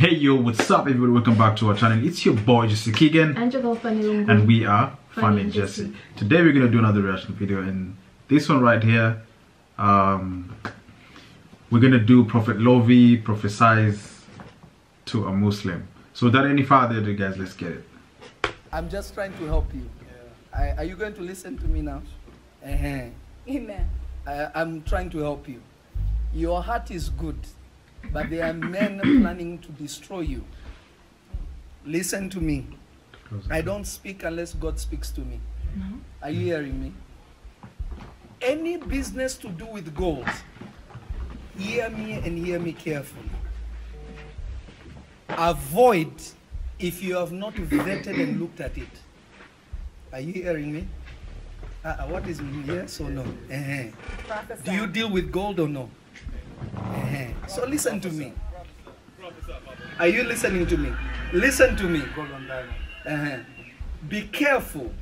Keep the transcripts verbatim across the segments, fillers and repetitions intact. Hey yo, what's up everybody, welcome back to our channel. It's your boy Jesse Keegan and your girl Fanny Lungu, and we are Fanny and Jessy. Today we're gonna do another reaction video, and this one right here, um, we're gonna do Prophet Lovy prophesies to a Muslim. So without any further ado guys, let's get it. I'm just trying to help you. Yeah. I, are you going to listen to me now? Uh-huh. Amen. I, I'm trying to help you. Your heart is good, but there are men planning to destroy you. Listen to me. I don't speak unless God speaks to me. No. Are you hearing me? Any business to do with gold, hear me and hear me carefully. Avoid if you have not vetted and looked at it. Are you hearing me? Uh, what is yes or no? Uh-huh. Do you deal with gold or no? Uh-huh. So listen to me. Are you listening to me? Listen to me. Uh-huh. Be careful,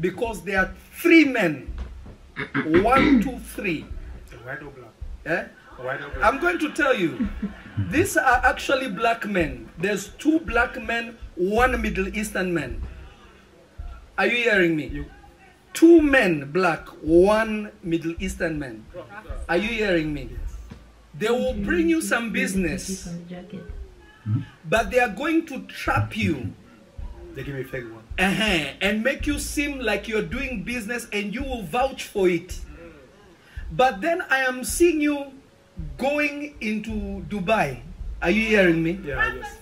because there are three men. One, two, three. White or black? Eh? White or black? I'm going to tell you. These are actually black men. There's two black men, one Middle Eastern man. Are you hearing me? You. Two men black, one Middle Eastern man. Are you hearing me? Yes. They will bring you some business, but they are going to trap you. They give me a fake one. Uh-huh. And make you seem like you're doing business and you will vouch for it. But then I am seeing you going into Dubai. Are you hearing me? Yeah, yes.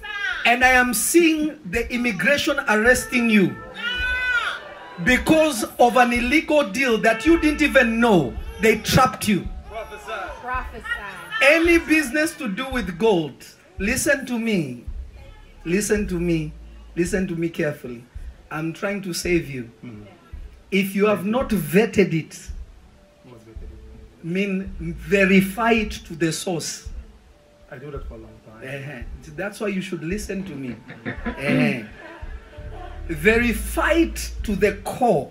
And I am seeing the immigration arresting you. Because of an illegal deal that you didn't even know, they trapped you. Prophesy. Prophesy. Any business to do with gold, listen to me. Listen to me. Listen to me carefully. I'm trying to save you. Mm. If you have not vetted it, mean verify it to the source. I do that for a long time. Uh-huh. That's why you should listen to me. Uh-huh. Verify it to the core.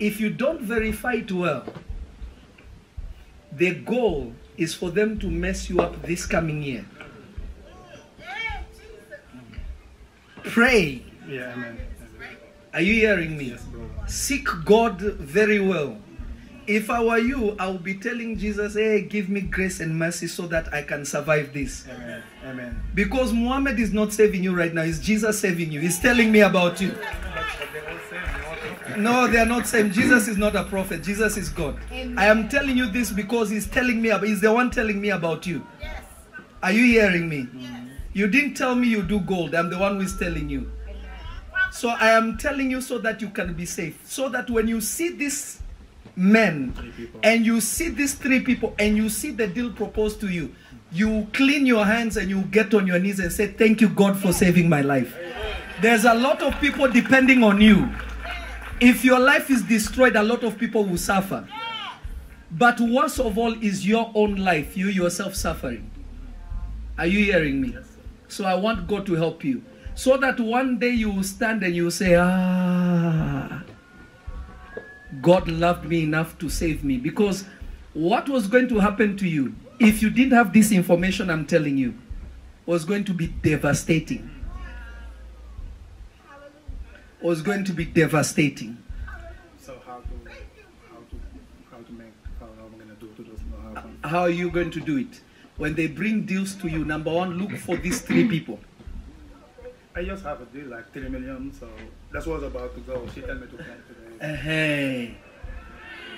If you don't verify it well, the goal is for them to mess you up this coming year. Pray. Yeah, amen. Are you hearing me? Yes, bro. Seek God very well. If I were you, I would be telling Jesus, hey, give me grace and mercy so that I can survive this. Amen. Amen. Because Muhammad is not saving you right now. It's Jesus saving you. He's telling me about you. No, they are not saving. Jesus is not a prophet. Jesus is God. Amen. I am telling you this because he's telling me about, he's the one telling me about you. Yes. Are you hearing me? Yes. You didn't tell me you do gold. I'm the one who is telling you. Amen. So I am telling you so that you can be safe. So that when you see this men and you see these three people and you see the deal proposed to you, you clean your hands and you get on your knees and say, thank you God for saving my life. There's a lot of people depending on you. If your life is destroyed, a lot of people will suffer, but worst of all is your own life, you yourself suffering. Are you hearing me? So I want God to help you so that one day you will stand and you will say, ah, God loved me enough to save me. Because what was going to happen to you, if you didn't have this information I'm telling you, was going to be devastating. Was going to be devastating. So how to, how to, how to make, how am I going to do to this? How are you going to do it? When they bring deals to you, number one, look for these three people. I just have a deal like three million, so that's what I was about to go. She told me to pray today. Uh, hey.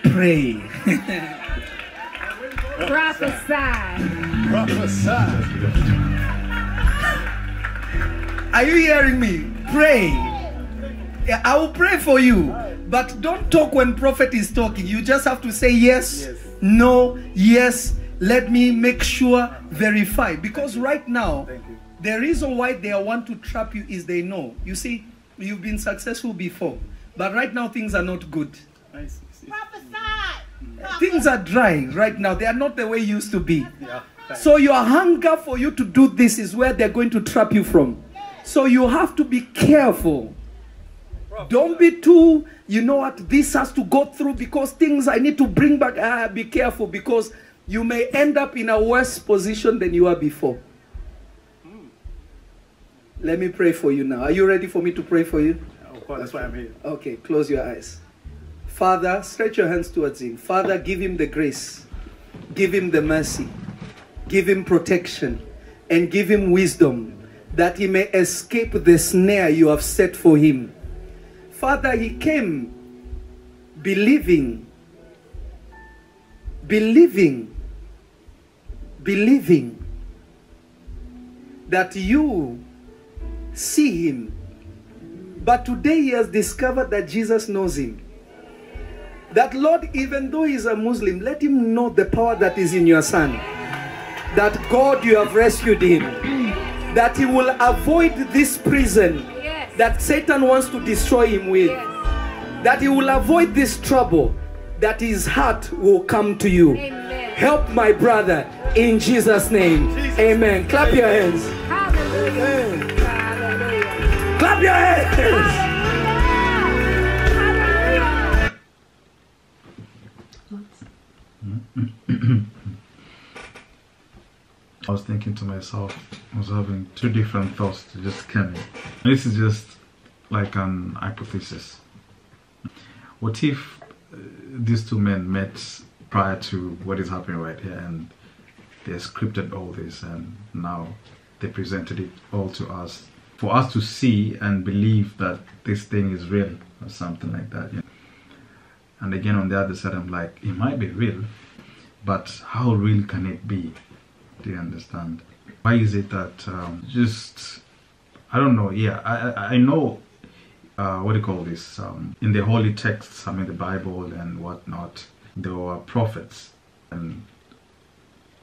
Pray. Prophesy. Prophesy. Are you hearing me? Pray. Yeah, I will pray for you. But don't talk when prophet is talking. You just have to say yes, yes. No, yes. Let me make sure, verify. Because right now, thank you. The reason why they want to trap you is they know. You see, you've been successful before, but right now things are not good. Nice. Prophesy. Things are dry right now. They are not the way you used to be. Yeah. So your hunger for you to do this is where they're going to trap you from. So you have to be careful. Don't be too, you know what, this has to go through because things I need to bring back. Ah, be careful, because you may end up in a worse position than you were before. Let me pray for you now. Are you ready for me to pray for you? Of course, that's why I'm here. Okay, close your eyes. Father, stretch your hands towards him. Father, give him the grace. Give him the mercy. Give him protection. And give him wisdom that he may escape the snare you have set for him. Father, he came believing, believing, believing that you see him. But today he has discovered that Jesus knows him. That Lord, even though he's a Muslim, let him know the power that is in your son. That God, you have rescued him. That he will avoid this prison yes. that Satan wants to destroy him with. Yes. That he will avoid this trouble. That his heart will come to you. Amen. Help my brother in Jesus' name. Jesus. Amen. Clap Amen. your hands. Hallelujah. Amen. Hallelujah. Clap your hands. Hallelujah. I was thinking to myself, I was having two different thoughts that just came in. This is just like an hypothesis. What if uh, these two men met prior to what is happening right here, and they scripted all this and now they presented it all to us for us to see and believe that this thing is real or something like that, you know? And again, on the other side, I'm like, it might be real, but how real can it be? Do you understand? Why is it that um, just, I don't know, yeah, I, I know, uh, what do you call this? Um, in the holy texts, I mean, the Bible and whatnot, there were prophets, and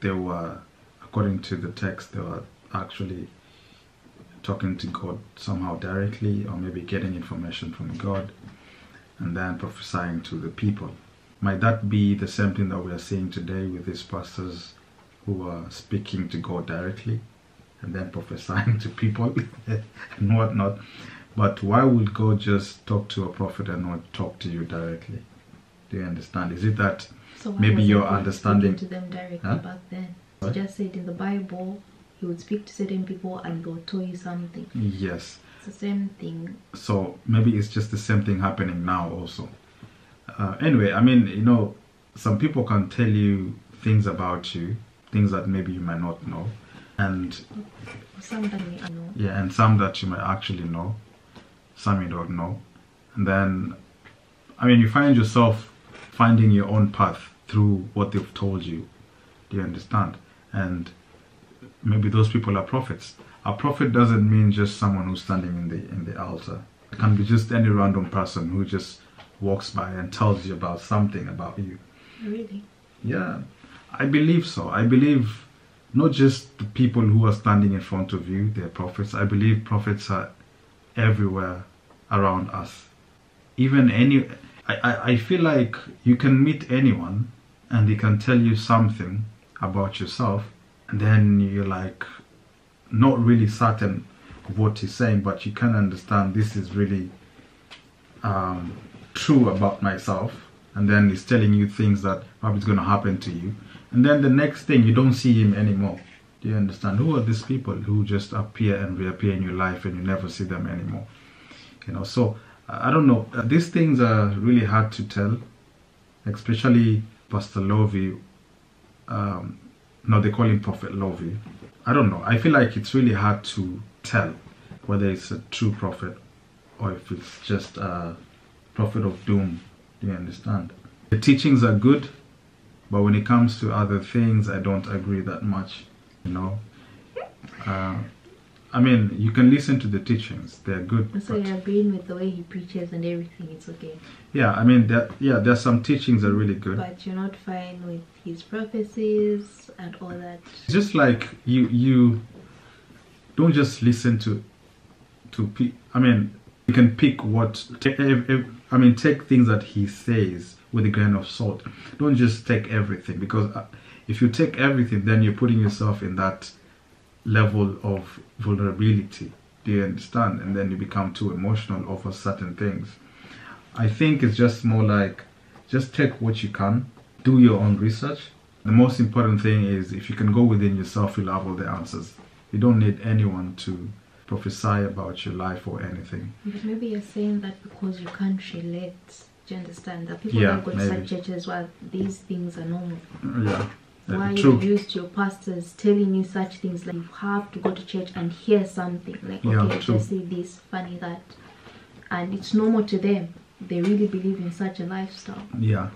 they were, according to the text, they were actually talking to God somehow directly, or maybe getting information from God, and then prophesying to the people. Might that be the same thing that we are seeing today with these pastors who are speaking to God directly and then prophesying to people and whatnot? But why would God just talk to a prophet and not talk to you directly? Do you understand? Is it that so maybe your understanding to them directly huh? back then? What? You just said in the Bible he would speak to certain people and they'll tell you something. Yes. The same thing. So maybe it's just the same thing happening now also. Uh, anyway, I mean, you know, some people can tell you things about you, things that maybe you might not know, and some that you know. Yeah, and some that you might actually know, some you don't know, and then, I mean, you find yourself finding your own path through what they've told you. Do you understand? And maybe those people are prophets. A prophet doesn't mean just someone who's standing in the in the altar. It can be just any random person who just walks by and tells you about something about you. Really? Yeah, I believe so. I believe not just the people who are standing in front of you, they're prophets. I believe prophets are everywhere around us. Even any, I, I, I feel like you can meet anyone and they can tell you something about yourself, and then you're like, not really certain of what he's saying, but you can understand this is really um, true about myself, and then he's telling you things that probably is going to happen to you, and then the next thing you don't see him anymore. Do you understand? Who are these people who just appear and reappear in your life and you never see them anymore? You know, so I don't know, these things are really hard to tell, especially Pastor Lovy. Um, no, they call him Prophet Lovy. I don't know. I feel like it's really hard to tell whether it's a true prophet or if it's just a prophet of doom. Do you understand? The teachings are good, but when it comes to other things, I don't agree that much, you know. Uh, I mean, you can listen to the teachings. They're good. So you're agreeing with the way he preaches and everything. It's okay. Yeah, I mean, there, yeah, there's some teachings that are really good. But you're not fine with his prophecies and all that. Just like you, you don't just listen to, to pe I mean, you can pick what, I mean, take things that he says with a grain of salt. Don't just take everything, because if you take everything, then you're putting yourself in that level of vulnerability. Do you understand? And then you become too emotional over certain things. I think it's just more like, just take what you can, do your own research. The most important thing is, if you can go within yourself, you'll have all the answers. You don't need anyone to prophesy about your life or anything. But maybe you're saying that because you can't relate. Do you understand that people yeah, that go to such churches where these things are normal? Yeah. Why you used your pastors telling you such things, like you have to go to church and hear something, like yeah, okay, just say this, funny that, and it's normal to them. They really believe in such a lifestyle. Yeah.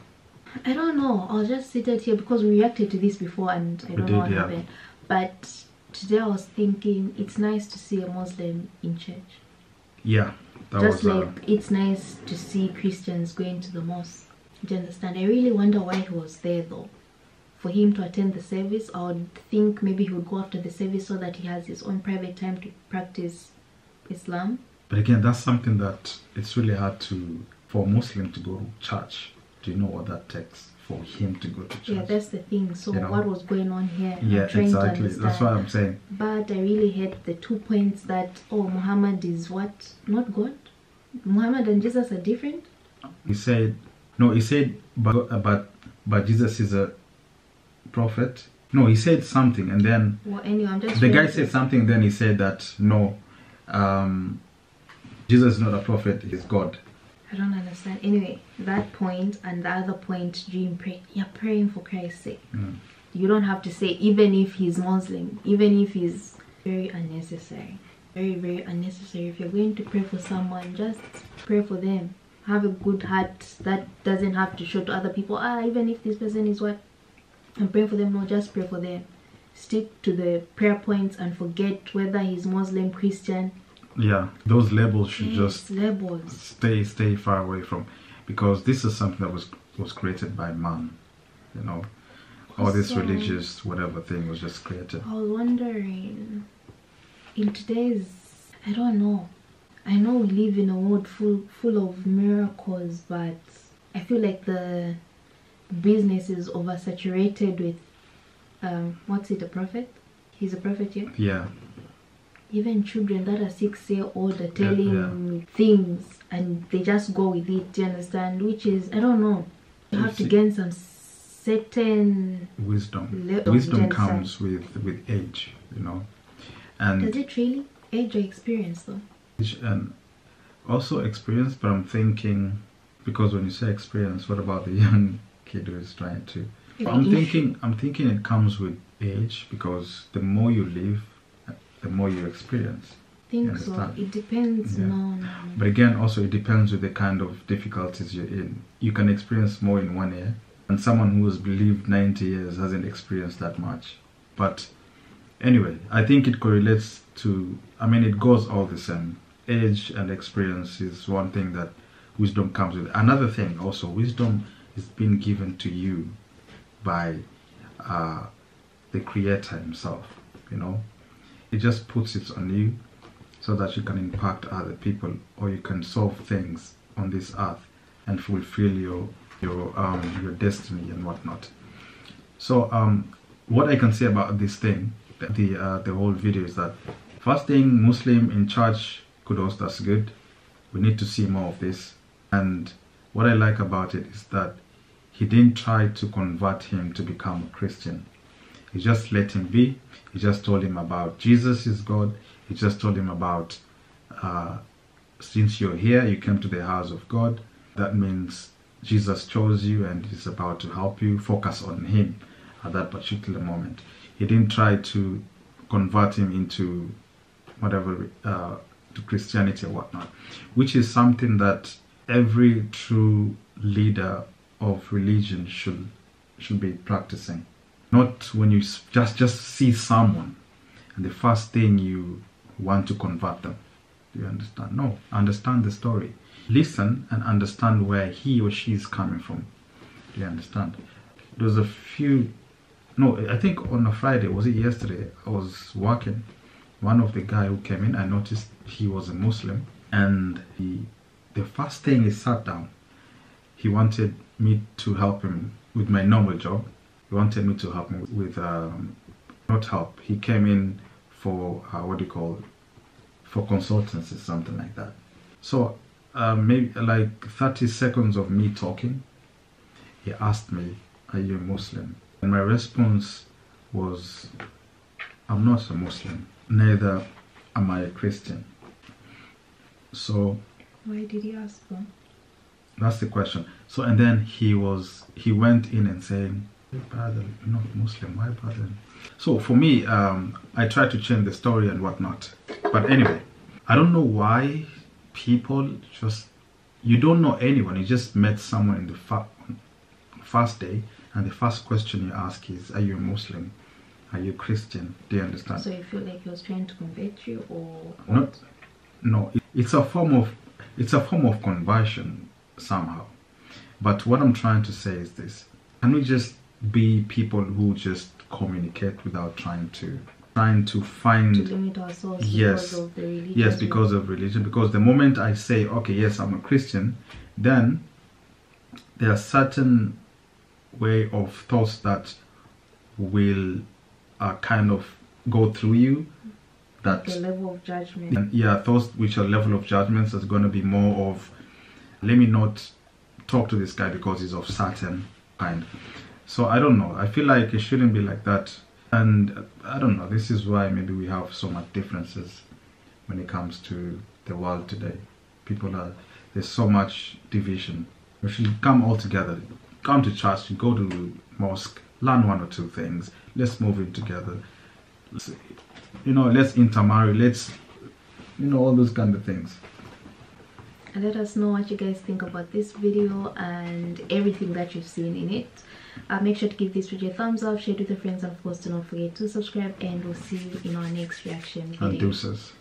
I don't know. I was just seated here because we reacted to this before, and I don't we know did, what yeah. happened. But today I was thinking it's nice to see a Muslim in church. Yeah, that just was, like uh, it's nice to see Christians going to the mosque. Do you understand? I really wonder why he was there though. For him to attend the service, I would think maybe he would go after the service so that he has his own private time to practice Islam. But again, that's something that it's really hard to for a Muslim to go to church. Do you know what that takes for him to go to church? Yeah, that's the thing. So you know, what was going on here? Yeah, exactly. That's what I'm saying. But I really hate the two points that, oh, Muhammad is what? Not God? Muhammad and Jesus are different? He said, no, he said, but, but, but Jesus is a prophet. No, he said something, and then well, anyway, I'm just the guy said something, then he said that no, um Jesus is not a prophet, he's God. I don't understand. Anyway, that point and the other point during prayer, you're praying for Christ's sake. Mm. You don't have to say even if he's Muslim, even if he's very unnecessary, very very unnecessary. If you're going to pray for someone, just pray for them. Have a good heart that doesn't have to show to other people, ah, even if this person is what and pray for them. No, just pray for them. Stick to the prayer points and forget whether he's Muslim, Christian. Yeah, those labels should yes, just labels. stay stay far away from, because this is something that was was created by man, you know. All this so, religious whatever thing was just created. I was wondering in today's, I don't know. I know we live in a world full full of miracles, but I feel like the business is oversaturated with um what's it, a prophet? He's a prophet, yeah? Yeah. Even children that are six year old are telling yeah, yeah. things and they just go with it, do you understand? Which is, I don't know. You have to gain some certain wisdom. Wisdom comes with, with age, you know. And does it really? Age or experience though? And also experience, but I'm thinking, because when you say experience, what about the young kid who is trying to? I'm thinking I'm thinking it comes with age, because the more you live, the more you experience. I think so. It depends yeah. no, no. But again, also it depends with the kind of difficulties you're in. You can experience more in one year, and someone who has lived ninety years hasn't experienced that much. But anyway, I think it correlates to, I mean, it goes all the same. Age and experience is one thing that wisdom comes with. Another thing also, wisdom is being given to you by uh, the Creator himself, you know. It just puts it on you so that you can impact other people, or you can solve things on this earth and fulfill your your um your destiny and whatnot. So um what I can say about this thing, the uh, the whole video, is that fasting, Muslim in church, kudos, that's good. We need to see more of this. And what I like about it is that he didn't try to convert him to become a Christian. He just let him be. He just told him about Jesus is God. He just told him about, uh, since you're here, you came to the house of God. That means Jesus chose you and is about to help you. Focus on him at that particular moment. He didn't try to convert him into whatever, uh, to Christianity or whatnot, which is something that every true leader of religion should should be practicing. Not when you just just see someone and the first thing you want to convert them. Do you understand? No, understand the story, listen and understand where he or she is coming from. Do you understand? There's a few, no, I think on a Friday, was it yesterday, I was working, one of the guy who came in, I noticed he was a Muslim, and he, the first thing he sat down, he wanted me to help him with my normal job. He wanted me to help him with, um, not help, he came in for, uh, what do you call it, for consultancy, something like that. So, uh, maybe like thirty seconds of me talking, he asked me, are you a Muslim? And my response was, I'm not a Muslim, neither am I a Christian? So why did he ask for? That's the question. So and then he was he went in and saying, brother, you're not Muslim, why brother? So for me, um, I tried to change the story and whatnot. But anyway, I don't know why people just, you don't know anyone, you just met someone in the fa first day, and the first question you ask is, are you a Muslim? Are you a Christian? Do you understand? So you feel like he was trying to convert you, or what? Not, no, it, it's a form of it's a form of conversion somehow. But what I'm trying to say is this: can we just be people who just communicate without trying to trying to find to limit ourselves? Yes, because of the religion, yes, because of religion. Because the moment I say, okay, yes, I'm a Christian, then there are certain way of thoughts that will uh, kind of go through you. That the level of judgment. And, yeah, thoughts which are level of judgments is going to be more of, let me not talk to this guy because he's of certain kind. So I don't know. I feel like it shouldn't be like that. And I don't know. This is why maybe we have so much differences when it comes to the world today. People are, there's so much division. We should come all together. Come to church, you go to mosque, learn one or two things. Let's move in together. Let's, you know, let's intermarry. Let's, you know, all those kind of things. And let us know what you guys think about this video and everything that you've seen in it. Uh, make sure to give this video a thumbs up, share it with your friends, and of course, do not forget to subscribe. And we'll see you in our next reaction video. And deuces.